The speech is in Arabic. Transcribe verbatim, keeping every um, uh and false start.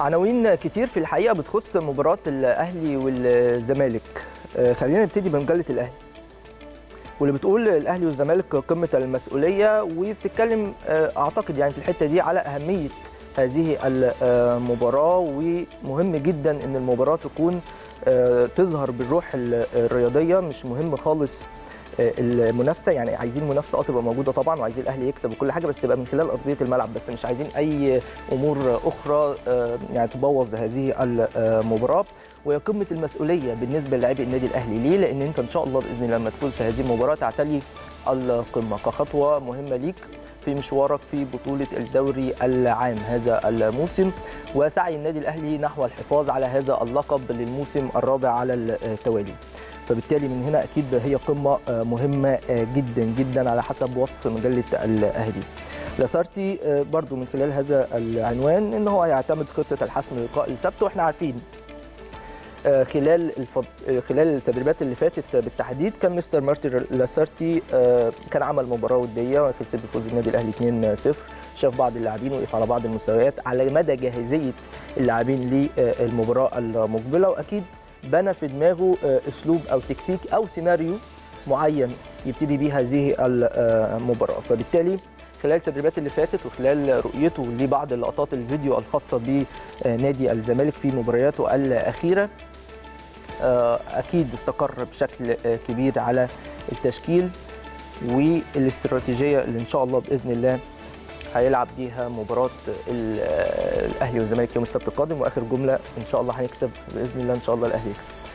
عناوين كتير في الحقيقه بتخص مباراه الاهلي والزمالك. خلينا نبتدي بمجله الاهلي واللي بتقول الاهلي والزمالك قمه المسؤوليه، وبتتكلم اعتقد يعني في الحته دي على اهميه هذه المباراه، ومهم جدا ان المباراه تكون تظهر بالروح الرياضيه، مش مهم خالص المنافسه، يعني عايزين المنافسه اه تبقى موجوده طبعا، وعايزين الاهلي يكسب وكل حاجه، بس تبقى من خلال ارضيه الملعب بس، مش عايزين اي امور اخرى يعني تبوظ هذه المباراه. وهي قمه المسؤوليه بالنسبه للاعبي النادي الاهلي، ليه؟ لان انت ان شاء الله باذن الله لما تفوز في هذه المباراه تعتلي القمه كخطوه مهمه ليك في مشوارك في بطوله الدوري العام هذا الموسم، وسعي النادي الاهلي نحو الحفاظ على هذا اللقب للموسم الرابع على التوالي. فبالتالي من هنا اكيد هي قمه مهمه جدا جدا على حسب وصف مجله الاهلي. لاسارتي برضو من خلال هذا العنوان ان هو هيعتمد خطه الحسم لقاء السبت، واحنا عارفين خلال الفض... خلال التدريبات اللي فاتت بالتحديد كان مستر مارتن لاسارتي كان عمل مباراه وديه وكسب بفوز النادي الاهلي اتنين صفر، شاف بعض اللاعبين وقف على بعض المستويات على مدى جاهزيه اللاعبين للمباراه المقبله، واكيد بنى في دماغه اسلوب او تكتيك او سيناريو معين يبتدي بيه هذه المباراه. فبالتالي خلال التدريبات اللي فاتت وخلال رؤيته لبعض لقطات الفيديو الخاصه بنادي الزمالك في مبارياته الاخيره اكيد استقر بشكل كبير على التشكيل والاستراتيجيه اللي ان شاء الله باذن الله هيلعب بيها مباراه الاهلي والزمالك يوم السبت القادم. واخر جمله ان شاء الله هنكسب باذن الله، ان شاء الله الاهلي يكسب.